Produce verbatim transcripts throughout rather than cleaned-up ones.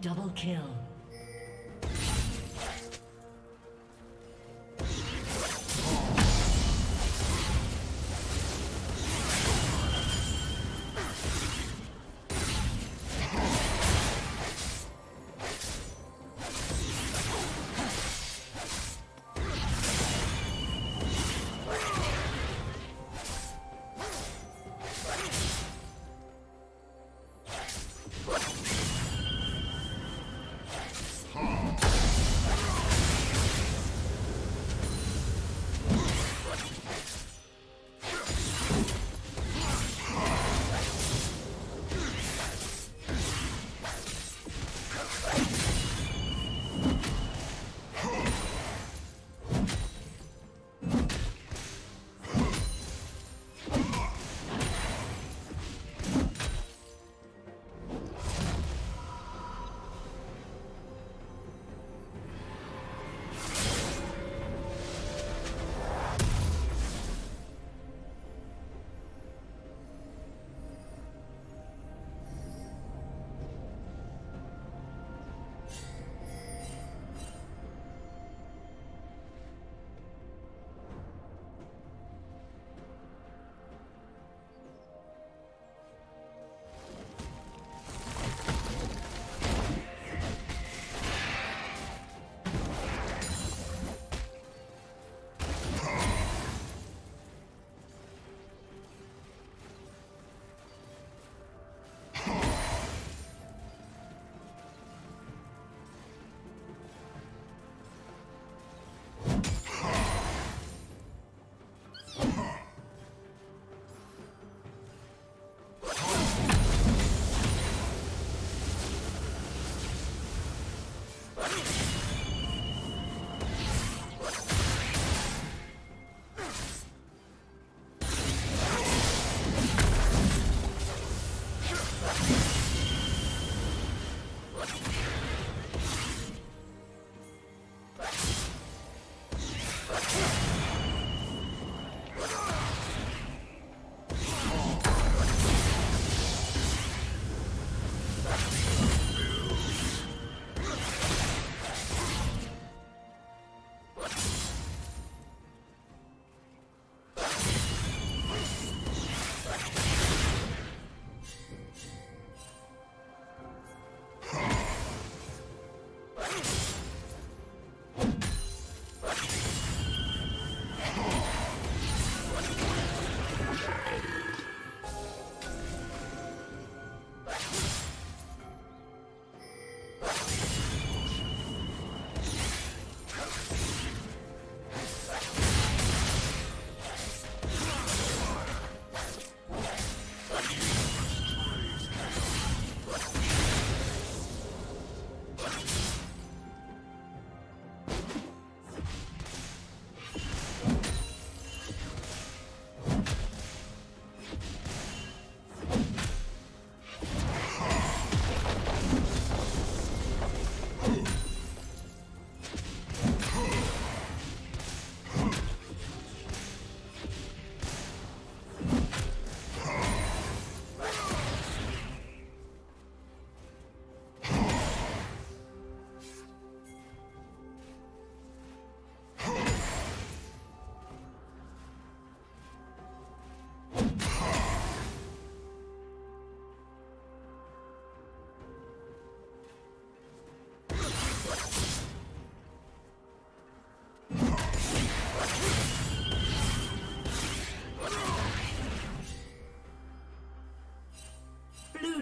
double kill.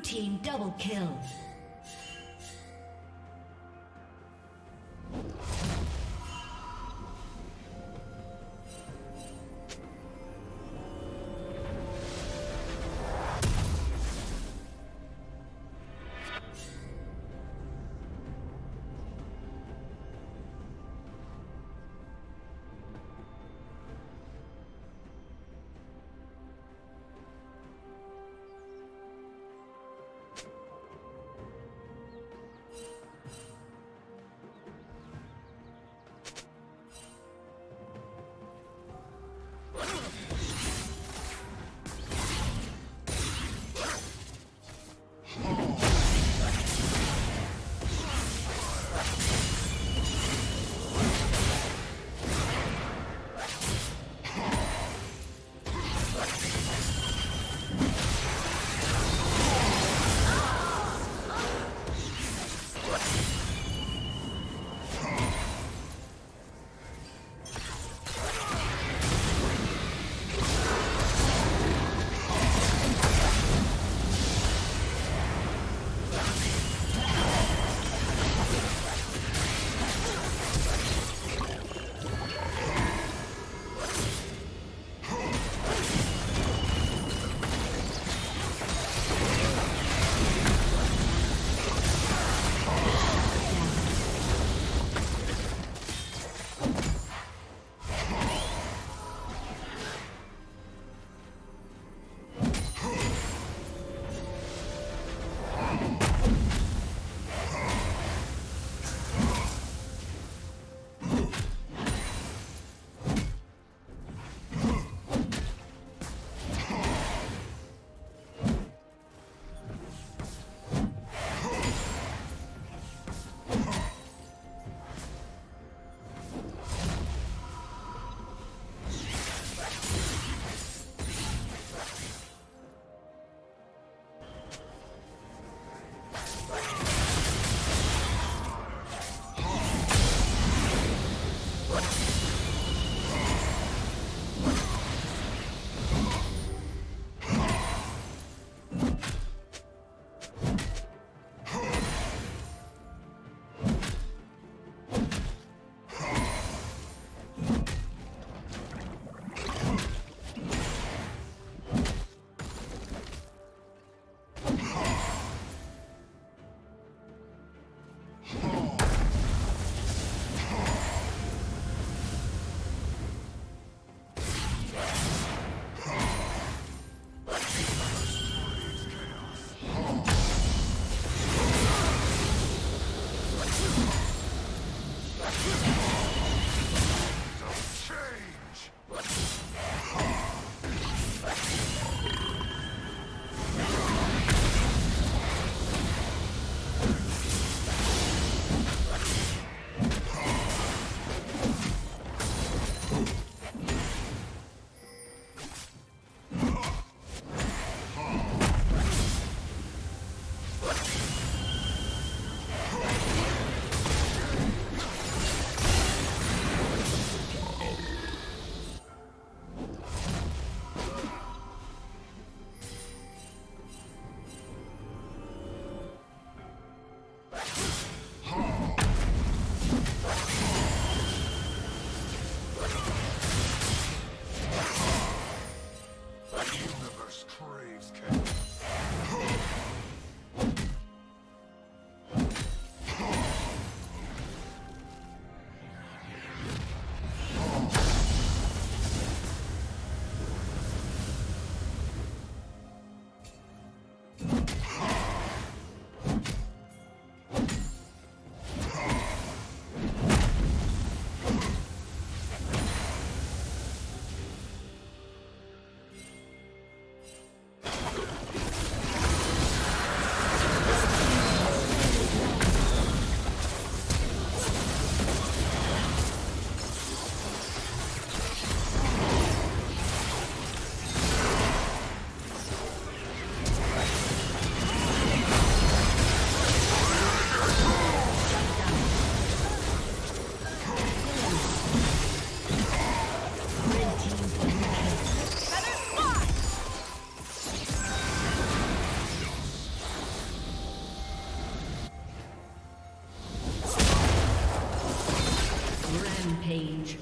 Team double kill. Rampage. His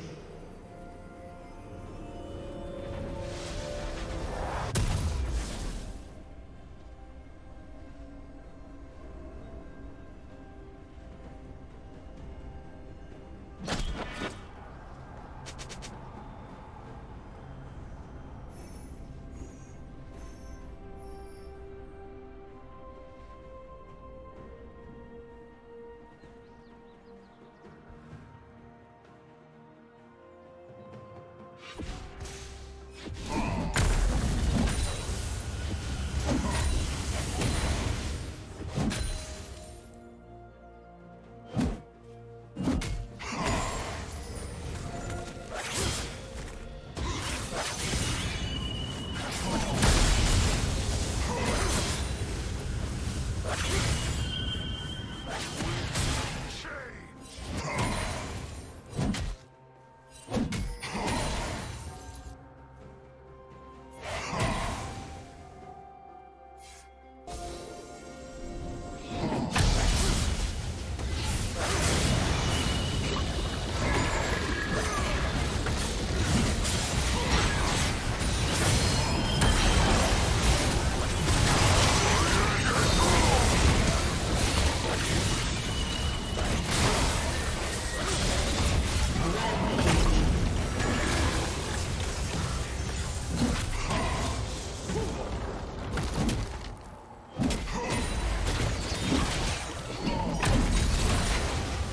turret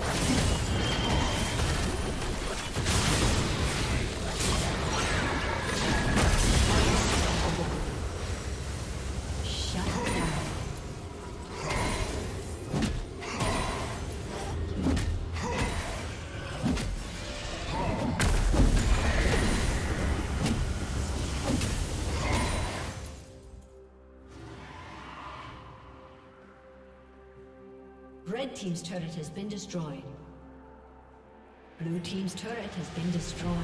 been destroyed. Red team's turret has been destroyed. Blue team's turret has been destroyed.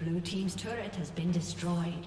Blue team's turret has been destroyed.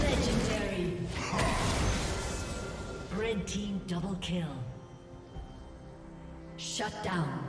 Legendary. Red team double kill. Shut down.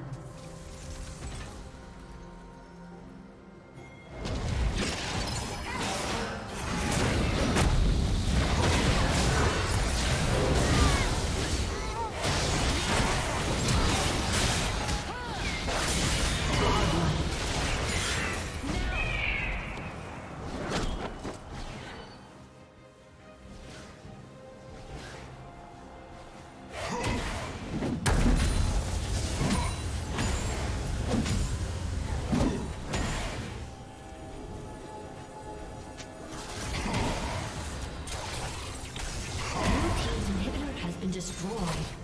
destroyed.